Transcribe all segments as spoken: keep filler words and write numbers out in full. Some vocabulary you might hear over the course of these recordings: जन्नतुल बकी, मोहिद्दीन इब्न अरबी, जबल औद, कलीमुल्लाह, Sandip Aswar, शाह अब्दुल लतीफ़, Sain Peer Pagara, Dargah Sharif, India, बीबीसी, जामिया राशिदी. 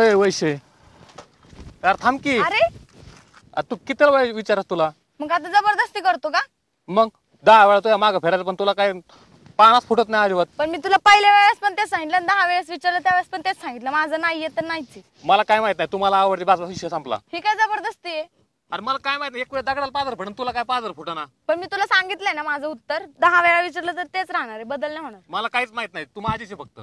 अरे वैसे यार थांब की. अरे तू किती वेळ विचारस तुला मग आता जबरदस्ती करतो का? मग दहा वेळा तुझ्या मागे फिरायला पण तुला काय पानास फुटत नाही अजिबात. पण मी तुला पहिल्या वेळेस पण तेच सांगितलं, दहा वेळेस विचारलं त्यावेळेस पण तेच सांगितलं, माझं नाहीये तर नाहीच. मला काय माहित नाही तुम्हाला आवडली बाजूला विषय संपला. ही काय जबरदस्ती आहे? अरे मला काय माहित, एक वेळ दगडाला पादर फुटन तुला काय पादर फुटना. पण मी तुला सांगितलंय ना माझं उत्तर, दहा वेळा विचारलं तर तेच राहणार आहे, बदल नाही होणार. मला काहीच माहित नाही, तू माझीच आहे फक्त.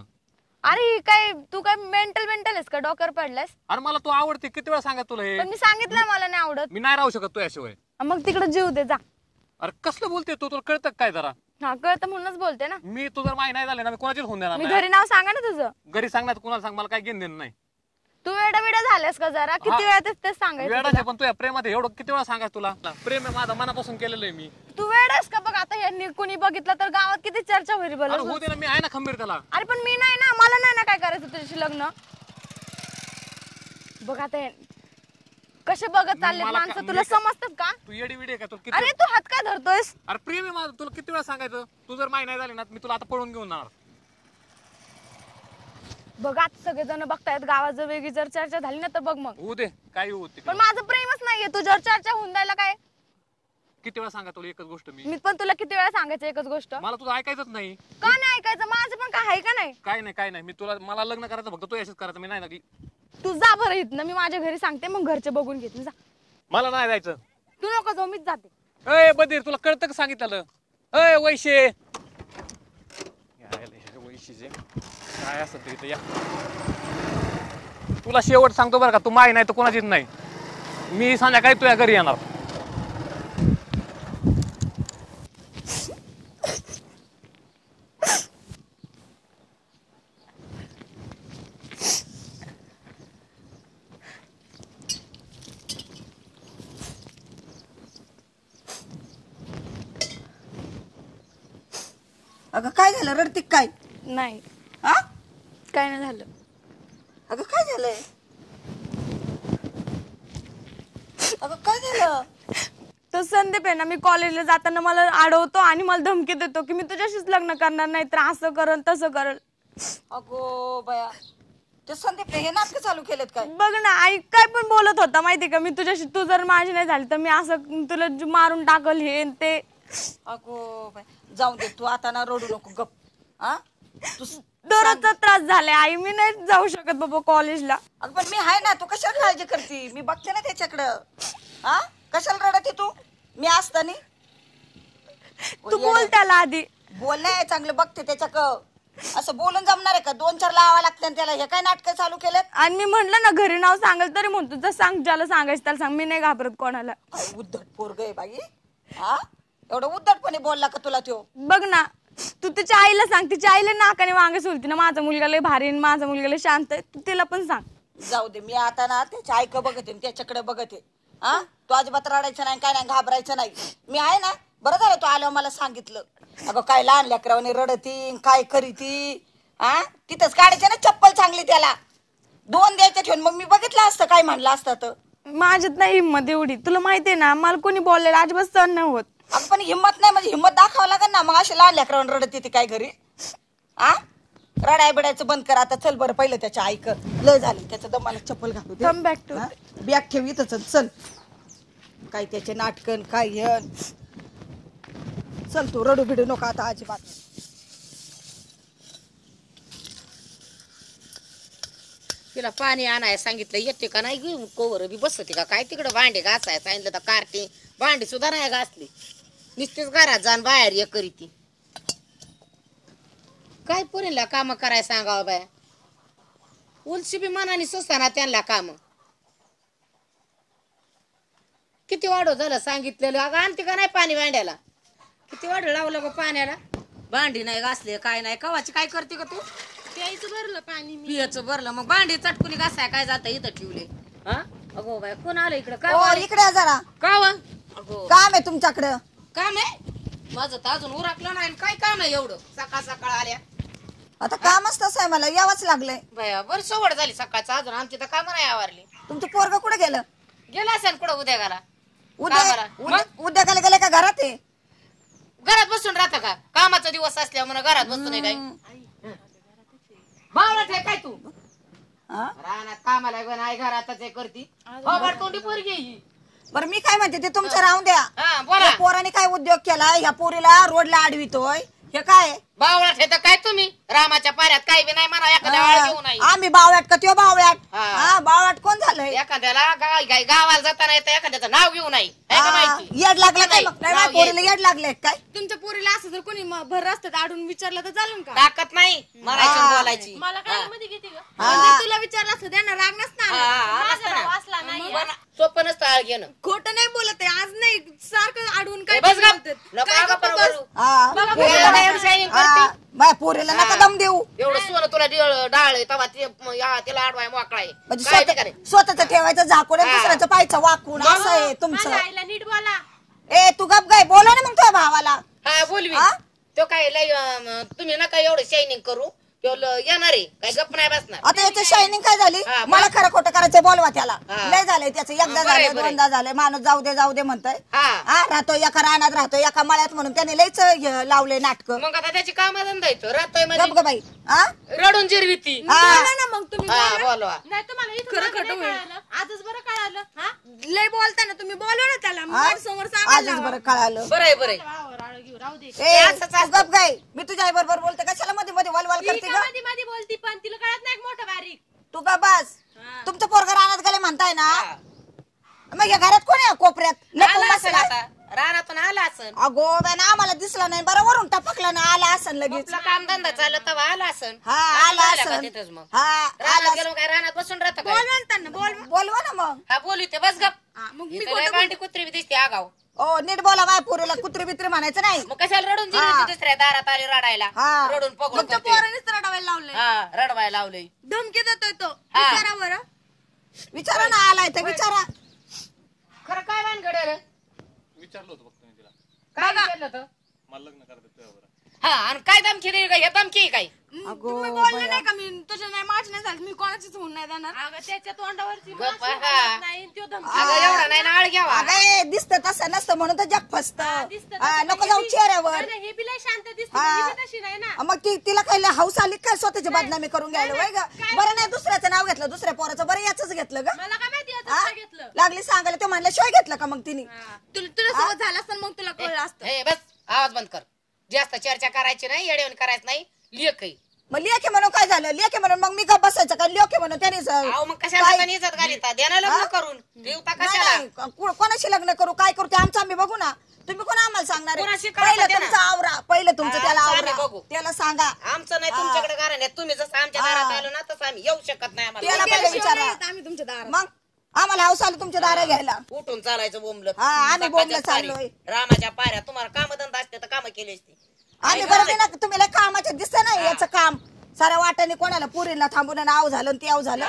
अरे काय तू काय मेंटल मेंटल आहेस का? डोक्यावर पडलास? अरे मला तू आवडते किती वेळा सांगत तुला हे. पण मी सांगितलं मला नाही आवडत. मी नाही राहू शकत तुझ्याशिवाय. मग तिकडे जीव दे जा. अरे कसलं बोलते तू, तुला कळतं काय जरा? हा कळतं म्हणूनच बोलते ना मी. तू जर माहिती नाही झालं ना मी कोणाचीच होऊन देणार. मी घरी नाव सांगा ना तुझं. घरी सांगणार कोणाला सांग, मला काय घेणं देणं नाही. तू वेडा वेडा झालास का जरा? किती वेळा तेच तेच सांगायचं वेडाचं. पण तुझ्या प्रेमात एवढं किती वेळा सांगायचं तुला? प्रेम आहे माझा, मनापासून केलेलं आहे मी. तू वेडास का? बघ आता यांनी कोणी बघितलं तर गावात किती चर्चा होईल. बघ अरे होते ना, मी आहे ना खंबीर त्याला. अरे पण मी नाही ना, मला नाही ना काय करायचं तुझ्याशी लग्न. बघ आता कसे बघत चालले माणसं, तुला समजतं का? तू एडी विडी आहे का? तुला किती अरे तू हात काय धरतोयस? अरे प्रेम आहे माझं, तुला किती वेळा सांगायचं? तू जर माहिती नाही झाली ना मी तुला आता पळून घेऊन जाणार. बघ आता सगळे जण बघतायत गावात, जर वेगळी जर चर्चा झाली ना तर बघ मग होऊ दे काय होऊ दे. पण माझं प्रेमच नाहीये तुझ्यावर चर्चा होऊन द्यायला काय. किती वेळा सांगा तुला एकच गोष्ट मी. मी पण तुला किती वेळा सांगायचं एकच गोष्ट. मला तुझं ऐकायचंच नाही. का नाही ऐकायचं? माझं पण काय आहे का नाही? काय नाही काय नाही, मी तुला मला लग्न करायचं फक्त, तू याशीच करायचं मी नाही लागली. तू जा बरं इथनं, मी माझ्या घरी सांगते मग घरचे बघून घेतील. जा मला नाही जायचं. तू नको जाऊ मीच जाते. अय बधीर तुला कळतं का सांगितलं? अय वैशे वैशे काय असत तिथे या. तुला शेवट सांगतो बरं का, तू माही नाही तर कोणाचीच नाही. मी संध्याकाळी तुझ्या घरी येणार. अगं काय झालं रडती काय? नाही काय नाही झालं. अगं काय झालंय? अगं काय झालं? तो संदीप आहे ना, मी कॉलेजला जाताना मला अडवतो आणि मला धमकी देतो की मी तुझ्याशीच लग्न करणार नाही तर असं करल तसं करल. अगो बया ते संदीप हे नाटक चालू केलेत काय? बघ ना आई काय पण बोलत होता माहिती का, मी तुझ्याशी तू जर माझी नाही झाली तर मी असं तुला मारून टाकल हे ते. अगो बया जाऊ दे तू आता ना रडू नको गप. हा दररोजचा त्रास झालाय आई, मी नाही जाऊ शकत बाबा कॉलेजला. अगं पण मी आहे ना, तू कशाला काळजी करते? मी बघते ना त्याच्याकडं. हा कशाला रडते तू? मी असताना तू बोल त्याला आधी. बोल नाही चांगलं, बघते त्याच्याकडं. असं बोलून जमणार आहे का? दोन चार लावा लागते त्याला. हे काय नाटक चालू केलं? आणि मी म्हटलं ना घरी नाव सांगल तरी म्हणतो जर सांग, ज्याला सांगायचं त्याला सांग, मी नाही घाबरत कोणाला. उद्धट पोरग आहे बाई. हा एवढं उद्धटपणे बोलला का तुला तो? बघ ना तू तिच्या आईला सांग, तिच्या आईला नाकाने वांगे सोलती ना, माझा मुलगा लय भारी माझा मुलगा लय शांत आहे, तू तिला पण सांग. जाऊ दे मी आता ना त्याच्या आईक बघते त्याच्याकडे बघते. हा तू अजिबात रडायचं नाही काय नाही, घाबरायचं नाही, मी आहे ना. बरं झालं तू आल्यावर मला सांगितलं. अगं काय लहान लेकरावाने रडती काय करीती. हा तिथंच काढायचं ना चप्पल चांगली त्याला, दोन द्यायचं ठेवून, मग मी बघितलं असतं काय म्हणलं असतं तर. माझ्यात नाही हिंमत एवढी, तुला माहितीये ना मला कोणी बोललेलं अजिबात सहन नाही होत. अगं पण हिंमत नाही म्हणजे हिंमत दाखवावं लागेल ना. मग अशी लहान लेकरावर रडत येते काय घरी? आ रडाय बिडायचं बंद कर आता, चल बरं पहिलं त्याच्या ऐक. लय झालं त्याचं दमाला चप्पल घालू दे. कम बॅक टू बॅग ठेव इथंच. चल काय त्याचे नाटकन काय येण. चल तू रडू बिडू नको आता अजिबात. तिला पाणी आणायला सांगितलं येते का नाही, घेऊन कोवर बी बसते का काय? तिकडे भांडे घासाय सांगितलं तर कारटी भांडी सुद्धा नाही घासली, नुसतीच घरात जाण बाहेर ये करी ती. काय पुरीला काम करायला सांगावं बाया, उलशी बी मनाने सुस्ताना त्यांना काम. किती वाढव झालं सांगितलेलं, अगं आणते का नाही पाणी भांड्याला? किती वाढ लावलं ग पाण्याला, भांडी नाही घासले काय नाही. कवाची काय करते का तू? प्यायचं भरलं पाणी, पियाचं भरलं मग भांडी चटकुनी घासाय काय जात इथं ठेवले. हा अगो बाय कोण आलं इकडे? काय इकडे जरा का वा काम आहे तुमच्याकडं? काम आहे माझं तर अजून उरकलं नाही. काय काम आहे एवढं सकाळ सकाळ आल्या? आता कामच तसं आहे मला यावंच लागलंय. बरं सवड झाली सकाळचं, अजून आमची तर काम नाही आवरली. तुमचं पोरग कुठे गेलं? गेला असेल कुठं उद्या घरा उद्या उद्या गेलं गेलं का घरात? आहे घरात बसून राहता का? कामाचा दिवस असल्यामुळे घरात बसून आहे काय भावना काय तू? कामाला नाही घरातच हे करती तोंडी पोरगी. बर मी काय म्हणते ते तुमचं राहून द्या. पोराने काय उद्योग केला ह्या पोरीला रोडला अडवितोय हे काय बावळट. हे तर काय तुम्ही रामाच्या पाऱ्यात काही बी नाही म्हणा. एखाद्या आम्ही बावळट का तो बावळट? हा बावळट कोण झालंय? एखाद्याला गावाला जाताना येतं एखाद्याचं नाव घेऊ नाही येड लागलं काय? नाही पोरीला येड लागले काय तुमच्या पोरीला? असं जर कोणी भर रस्त्यात अडून विचारलं तर चालेल का? ताकत नाही मरायचं बोलायची. मला काय मध्ये घेते ग तुला विचारलं असं त्यांना राग नसणार नाही सोपं नसतं आळ घेणं. खोटं नाही बोलत आहे आज नाही सारखं अडून काय बोलतात पोरीला नका दम देऊ. एवढं सोनं तुला डाळ तिला आडवाय मोकळाय स्वतःच ठेवायचं झाकून दुसऱ्याचं पाहायचं वाकून. असं आहे तुमचं. नीट बोला. ए तू गप गाय बोला ना मग तुझ्या भावाला. हा बोलवी तो काय लय तुम्ही नका एवढं शायनिंग करू येणार आहे काय गप्प नाही बसणार. आता याचं शायनिंग काय झाली मला खरं खोटं करायचं बोलवा त्याला. लय झालंय त्याचं एकदा झालंय दोनदा झालंय. माणूस जाऊ दे जाऊ दे म्हणतोय. हा राहतो एका रानात राहतो एका मळ्यात म्हणून त्याने लयच लावले नाटक. मग आता त्याची काम धंदायचं राहतोय गप बाई रडून जिरविती ना मग तुम्ही बोलवा नाही तुम्हाला खरं खोटं होईल. आजच बरं कळालं हा लय बोलताना तुम्ही बोलवा ना त्याला समोर सांगायला. आजच बरं कळालं. बरं आहे बरं आहे गप गाय. मी तुझ्या आई बरोबर बोलते कशाला मध्ये मध्ये वलवल करते मधी मधी बोलती पण तिला कळत नाही मोठं बारीक. तू का बस तुमचं पोरग रानात गेले म्हणताय ना मग या घरात कोण आहे कोपऱ्यात नको रानातून आला असन. अगो बॅन आम्हाला दिसला नाही बरं वरून टपकला ना आला असन लगेच काम धंदा चालू तेव्हा आला असन. हा आला असन तिथंच मग. हा रानात गेलो काय रानात बसून राहतो काय बोलवताना बोल बोलवा ना मग. हा बोलू ते बस गप. मग मी कोणती कुत्री बी दिसते आगाव. ओ नीट बोला बाय पोरीला कुत्री बित्री म्हणायचं नाही. मग कशाला रडून दिली दुसऱ्या दारात आली रडायला रडून पकडून पोरानेच रडवायला लावलंय. हा रडवायला लावलंय धमकी देतोय तो. विचारा बरं विचारा ना आलाय तर विचारा खरं काय भानगड. विचारलं होतं फक्त मी तिला काय विचारलं होतं मला लग्न करायचं. हा आणि काय धमकी दिली काय धमकी काय तुम्ही बोलले नाही का? मी तुझ्या नाही माझी नाही झाली मी कोणाचीच होऊन नाही जाणार. त्याच्या तोंडावरची एवढा नाही नाळ घ्यावा दिसत तसं नसतं म्हणून तर जग फसत नको जाऊ चेहऱ्यावर. हे बी लय शांत दिसत मग तिला काही हाऊस आली काय स्वतःची बदनामी करून घ्यायला वय ग. बरं नाही दुसऱ्याचं नाव घेतलं दुसऱ्या पोराचं बरं याच घेतलं ग. मला काय माहिती घेतलं लागली सांगायला ते म्हणलं शिवाय घेतलं का मग तिने तुला सोबत झालं असतं मग तुला कळलं असतं. बस आवाज बंद कर जास्त चर्चा करायची नाही येडेवून करायचं नाही. लेख आहे मग लेख आहे म्हणून काय झालं लेख आहे म्हणून मग मी का बसायचं का लेख आहे म्हणून त्याने मग कशाला इज्जत घालता देणं लग्न करून देवता कशाला कोणाशी लग्न करू काय करू ते आमचं आम्ही बघू ना. तुम्ही कोण आम्हाला सांगणार? पहिलं तुमचं आवरा पहिलं तुमचं त्याला आवरा बघू त्याला सांगा आमचं नाही तुमच्याकडे कारण आहे. तुम्ही जसं आमच्या दारात आलो ना तसं आम्ही येऊ शकत नाही आम्हाला त्याला विचारा आम्ही तुमच्या दारात मग आम्हाला हाऊस आलं तुमच्या दारा घ्यायला उठून चालायचं बोंबलं. हा आम्ही बोंबलं चाललोय रामाच्या पाऱ्या तुम्हाला कामधंदा असते तर कामं केली असते आम्ही बरोबर ना. तुम्हाला कामाचे दिसत नाही याचं काम साऱ्या वाट्याने कोणाला पुरीला थांबून नाव झालं ते आव झालं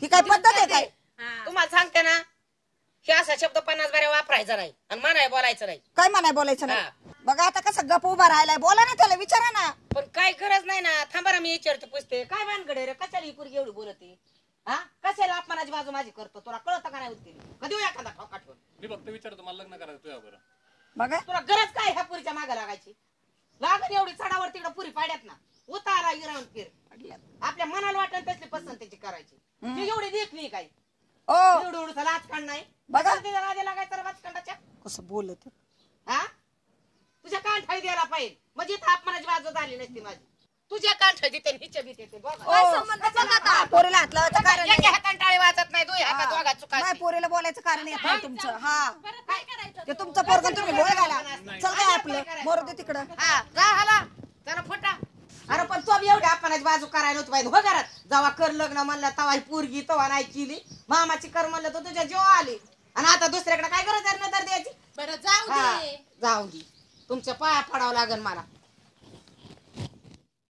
ही काय पद्धत आहे काय? तुम्हाला सांगते ना हे असा शब्द पन्नास बाऱ्या वापरायचा नाही आणि मनाय बोलायचं नाही काय मनाय बोलायचं नाही. बघा आता कसं गप उभा राहिलाय बोला ना त्याला विचारा ना. पण काय गरज नाही ना थांबा मी विचारतो पुसते काय भानगडे रे कशाला ही पुरगी एवढी बोलते हा कशाला अपमानाची बाजू माझी करतो तुला कळत का नाही होती कधी एखादा ठोका ठेवून मी फक्त विचारतो मला लग्न करायचं तुझ्या बरोबर बघा तुला गरज काय ह्या पुरीच्या मागे लागायची लागत एवढी चढावर तिकडे पुरी पाड्यात ना उतारा हिरावून फिर आपल्या मनाला वाटत तसली पसंतीची करायची एवढी देखणी काय लाचखंड नाही बघा लागायचं राजखंडाच्या कसं बोलत हा तुझ्या कानठाळी द्यायला पाहिजे म्हणजे तापमानाची बाजू झाली नसती माझी तुझ्या कानठाळी देते हिच्या बी देते पोरीला हातला कंटाळी वाचत नाही दोघे हातात चुका पोरीला बोलायचं कारण येत नाही तुमचं. हा काय करायचं तुमचं पोरगण तुम्ही गोळ घाला चल काय आपलं मोरू दे तिकडं हा जा हाला जरा फुटा. अरे पण तो एवढ्या आपणाची बाजू करायला होती पाहिजे हो घरात जावा कर लग्न म्हणलं तवा पोरगी तवा नाही केली मामाची कर म्हणलं तर तुझ्या जेव्हा आली आणि आता दुसऱ्याकडे काय गरज आहे ना तर द्यायची बरं जाऊ दे जाऊ दे तुमच्या पाया पडावं लागेल मला.